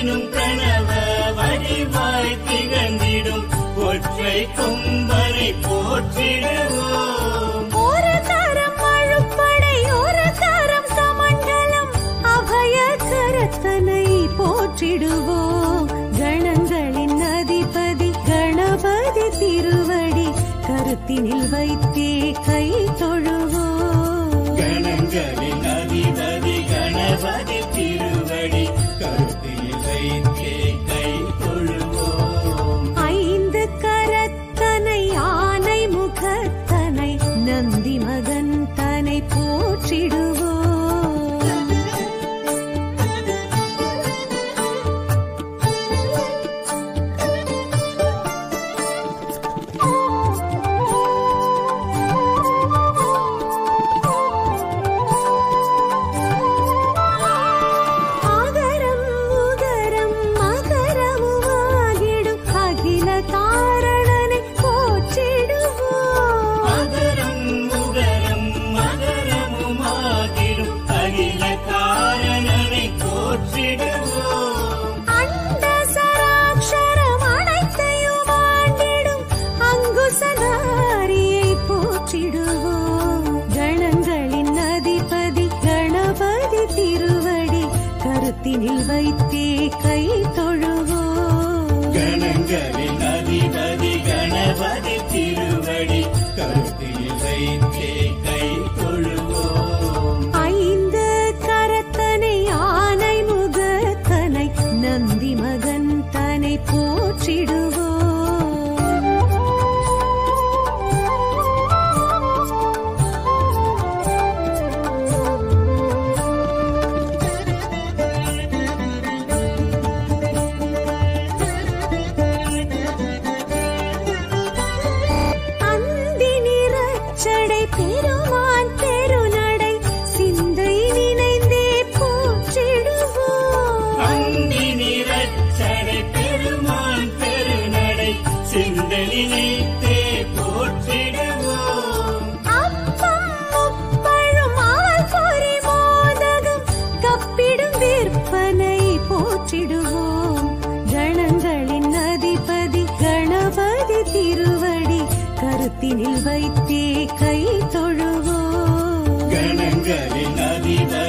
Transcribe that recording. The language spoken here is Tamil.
எனும் கனவ வடிவாய் திகழ்ந்திடும் ஒற்றை கொம்பனை போற்றிடுவோம். ஒரு தரம் அழுப்படை ஒரு தரம் சமண்டலம் அபய கரத்தனை போற்றிடுவோம். கணங்களின் அதிபதி கணபதி திருவடி கருத்தினில் வைத்தே கை தொழுவோம். கணங்களின் அதிபதி கணபதி திருவடி ஐந்து கரத்தனை ஆனை முகத்தனை நந்தி மகன் தனை போற்றிடுவோ. கருத்தினில் வைத்தே கை தொழுவோ. கணங்களின் அதிபதி கணபதி திருவடி கருத்தினில் வைத்தே கை தொழுவோ. ஐந்து கரத்தனை ஆனை முகத்தனை நந்தி மகன் தனை போற்றிடுவோ. கருத்தினில் வைத்தே கை தொழுவோ. கணங்களின் அதிபதி